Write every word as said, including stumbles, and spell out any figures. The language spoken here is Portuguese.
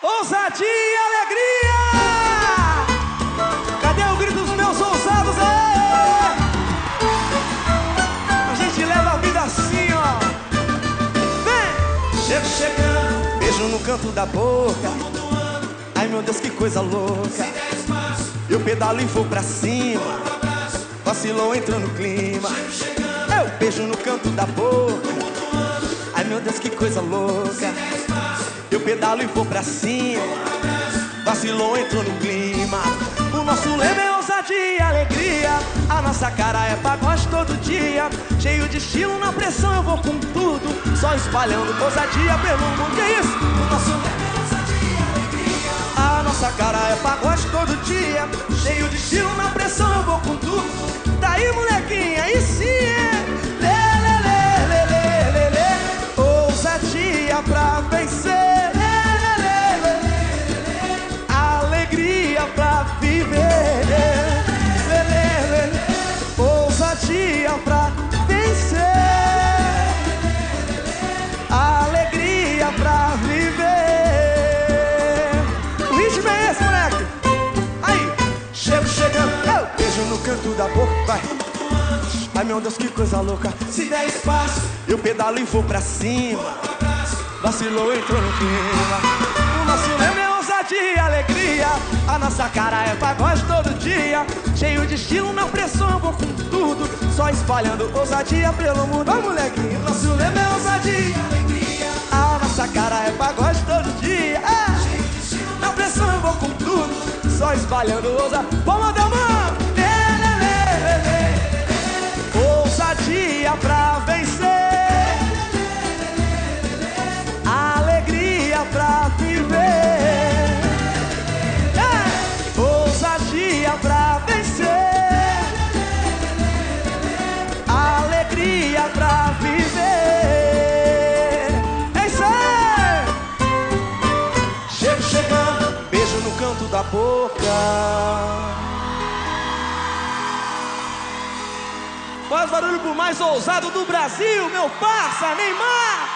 Ousadia e alegria! Cadê o grito dos meus ousados aí? A gente leva a vida assim, ó. Vem! Chego chegando, beijo no canto da boca. Ai meu Deus, que coisa louca. Eu pedalo e vou pra cima. Vacilou, entrou no clima. Eu beijo no canto da boca. Ai meu Deus, que coisa louca. Eu pedalo e vou pra cima. Vacilou, entrou no clima. O nosso lema é ousadia e alegria. A nossa cara é pagode todo dia. Cheio de estilo, na pressão eu vou com tudo. Só espalhando ousadia pelo mundo. Que é isso? O nosso lema é ousadia e alegria. A nossa cara é pagode todo dia. Cheio de estilo, na pressão eu vou com tudo. Daí, molequinha, aí sim é lê, lê, lê, lê, lê, lê, lê. Ousadia pra vencer. Canto da boca, vai. Ai meu Deus, que coisa louca. Se der espaço, eu pedalo e vou pra cima. Vacilou, entrou no clima. O nosso lema é ousadia e alegria. A nossa cara é pagode todo dia. Cheio de estilo, na pressão eu vou com tudo. Só espalhando ousadia pelo mundo. Vai, molequinho. O nosso lema é ousadia e alegria. A nossa cara é pagode todo dia. Cheio de estilo, na pressão eu vou com tudo. Só espalhando ousadia. Vamos mandar a mão. Ousadia pra vencer, alegria pra viver. Ousadia pra vencer, alegria pra viver. É isso aí! Chego chegando, beijo no canto da boca. Faz barulho pro mais ousado do Brasil, meu parça, Neymar!